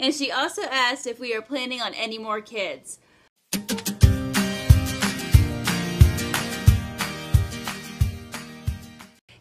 and she also asked if we are planning on any more kids.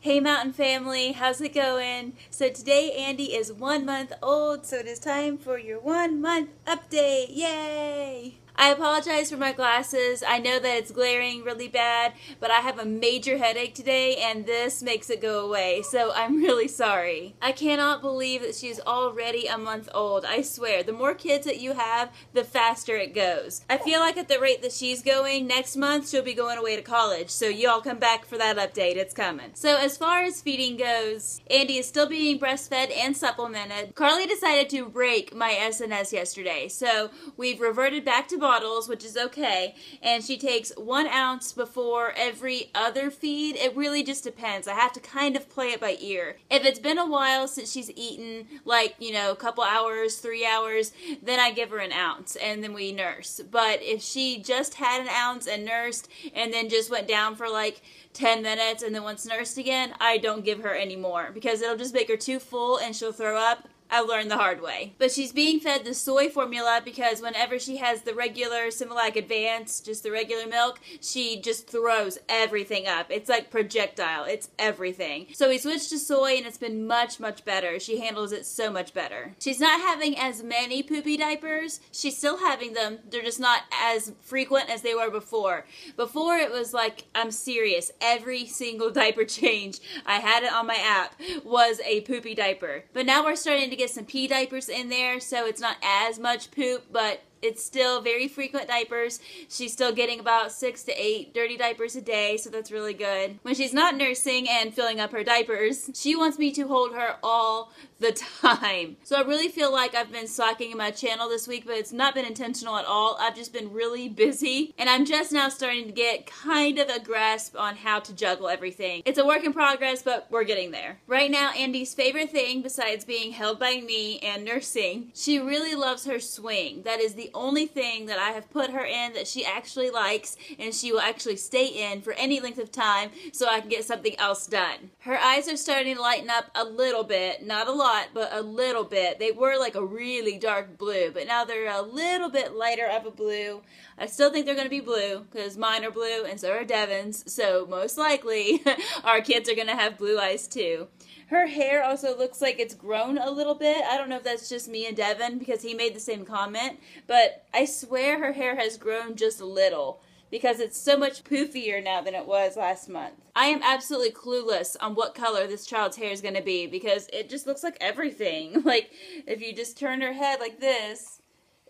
Hey Mountain Family, how's it going? So today Andy is 1 month old, so it is time for your 1 month update. Yay! I apologize for my glasses. I know that it's glaring really bad, but I have a major headache today and this makes it go away, so I'm really sorry. I cannot believe that she's already a month old. I swear, the more kids that you have, the faster it goes. I feel like at the rate that she's going, next month she'll be going away to college, so y'all come back for that update. It's coming. So as far as feeding goes, Andy is still being breastfed and supplemented. Carly decided to break my SNS yesterday, so we've reverted back to bottles, which is okay, and she takes 1 ounce before every other feed. It really just depends. I have to kind of play it by ear. If it's been a while since she's eaten, like, you know, a couple hours, 3 hours, then I give her an ounce and then we nurse. But if she just had an ounce and nursed and then just went down for like 10 minutes and then once nursed again, I don't give her any more because it'll just make her too full and she'll throw up. I learned the hard way. But she's being fed the soy formula because whenever she has the regular Similac Advance, just the regular milk, she just throws everything up. It's like projectile. It's everything. So we switched to soy and it's been much, much better. She handles it so much better. She's not having as many poopy diapers. She's still having them. They're just not as frequent as they were before. Before it was like, I'm serious, every single diaper change, I had it on my app, was a poopy diaper. But now we're starting to get some pee diapers in there, so it's not as much poop, but it's still very frequent diapers. She's still getting about 6 to 8 dirty diapers a day, so that's really good. When she's not nursing and filling up her diapers, she wants me to hold her all the time. So I really feel like I've been slacking in my channel this week, but it's not been intentional at all. I've just been really busy, and I'm just now starting to get kind of a grasp on how to juggle everything. It's a work in progress, but we're getting there. Right now, Andy's favorite thing, besides being held by me and nursing, she really loves her swing. That is the only thing that I have put her in that she actually likes, and she will actually stay in for any length of time so I can get something else done. Her eyes are starting to lighten up a little bit, not a lot, but a little bit. They were like a really dark blue, but now they're a little bit lighter of a blue. I still think they're going to be blue because mine are blue and so are Devin's, so most likely our kids are going to have blue eyes too. Her hair also looks like it's grown a little bit. I don't know if that's just me and Devin because he made the same comment, but I swear her hair has grown just a little because it's so much poofier now than it was last month. I am absolutely clueless on what color this child's hair is going to be because it just looks like everything. Like, if you just turn her head like this,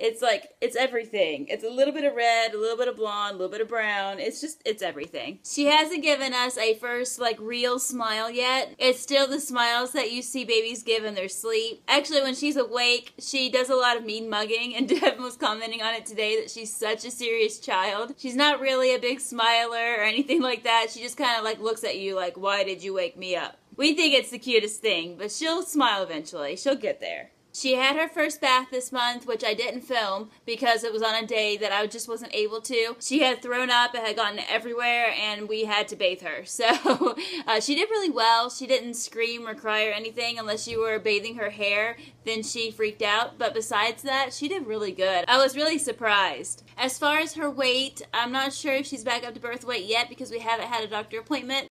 it's like, it's everything. It's a little bit of red, a little bit of blonde, a little bit of brown. It's just, it's everything. She hasn't given us a first, like, real smile yet. It's still the smiles that you see babies give in their sleep. Actually, when she's awake, she does a lot of mean mugging, and Devin was commenting on it today that she's such a serious child. She's not really a big smiler or anything like that. She just kind of, like, looks at you like, why did you wake me up? We think it's the cutest thing, but she'll smile eventually. She'll get there. She had her first bath this month, which I didn't film because it was on a day that I just wasn't able to. She had thrown up and had gotten everywhere, and we had to bathe her. So she did really well. She didn't scream or cry or anything unless you were bathing her hair. Then she freaked out. But besides that, she did really good. I was really surprised. As far as her weight, I'm not sure if she's back up to birth weight yet because we haven't had a doctor appointment.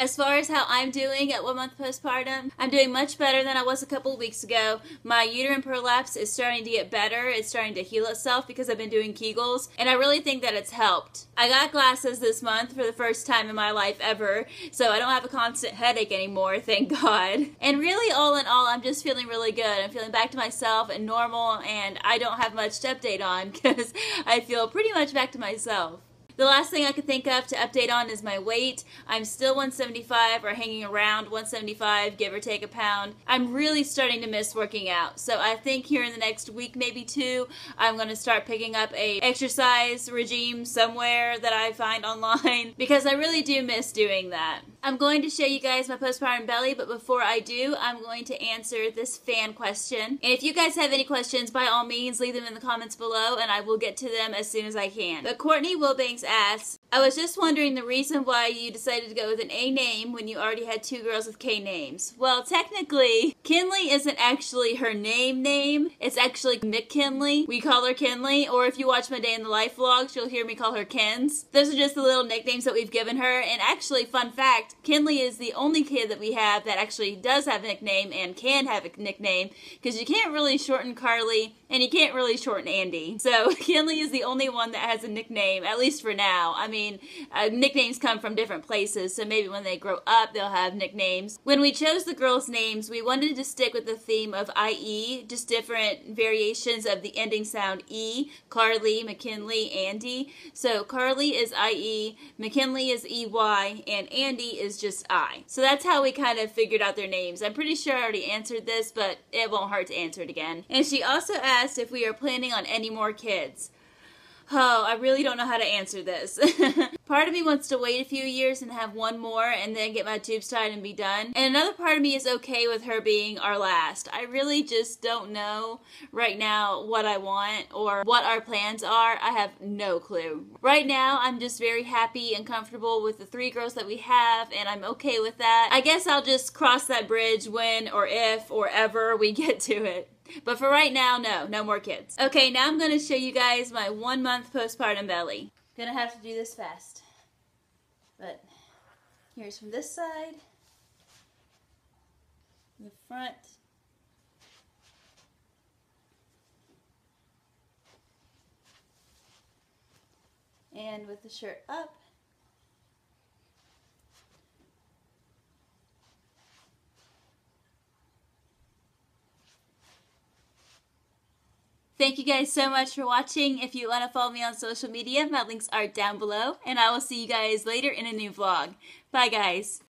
As far as how I'm doing at 1 month postpartum, I'm doing much better than I was a couple of weeks ago. My uterine prolapse is starting to get better. It's starting to heal itself because I've been doing Kegels, and I really think that it's helped. I got glasses this month for the first time in my life ever, so I don't have a constant headache anymore, thank God. And really, all in all, I'm just feeling really good. I'm feeling back to myself and normal, and I don't have much to update on because I feel pretty much back to myself. The last thing I could think of to update on is my weight. I'm still 175 or hanging around 175, give or take a pound. I'm really starting to miss working out. So I think here in the next week, maybe two, I'm going to start picking up an exercise regime somewhere that I find online because I really do miss doing that. I'm going to show you guys my postpartum belly, but before I do, I'm going to answer this fan question. And if you guys have any questions, by all means, leave them in the comments below, and I will get to them as soon as I can. But Courtney Wilbanks asks, I was just wondering the reason why you decided to go with an A name when you already had two girls with K names. Well, technically, Kinley isn't actually her name. It's actually McKinley. We call her Kinley, or if you watch my Day in the Life vlogs, you'll hear me call her Kins. Those are just the little nicknames that we've given her, and actually, fun fact, Kinley is the only kid that we have that actually does have a nickname and can have a nickname, because you can't really shorten Carly and you can't really shorten Andy. So Kinley is the only one that has a nickname, at least for now. I mean, nicknames come from different places, so maybe when they grow up they'll have nicknames. When we chose the girls' names, we wanted to stick with the theme of IE, just different variations of the ending sound E, Carly, McKinley, Andy. So Carly is IE, McKinley is EY, and Andy is just I. So that's how we kind of figured out their names. I'm pretty sure I already answered this, but it won't hurt to answer it again. And she also asked if we are planning on any more kids. Oh, I really don't know how to answer this. Part of me wants to wait a few years and have one more and then get my tubes tied and be done. And another part of me is okay with her being our last. I really just don't know right now what I want or what our plans are. I have no clue. Right now, I'm just very happy and comfortable with the three girls that we have, and I'm okay with that. I guess I'll just cross that bridge when or if or ever we get to it. But for right now, no more kids. Okay, now I'm going to show you guys my 1 month postpartum belly. I'm going to have to do this fast. But here's from this side, the front. And with the shirt up. Thank you guys so much for watching. If you want to follow me on social media, my links are down below, and I will see you guys later in a new vlog. Bye guys.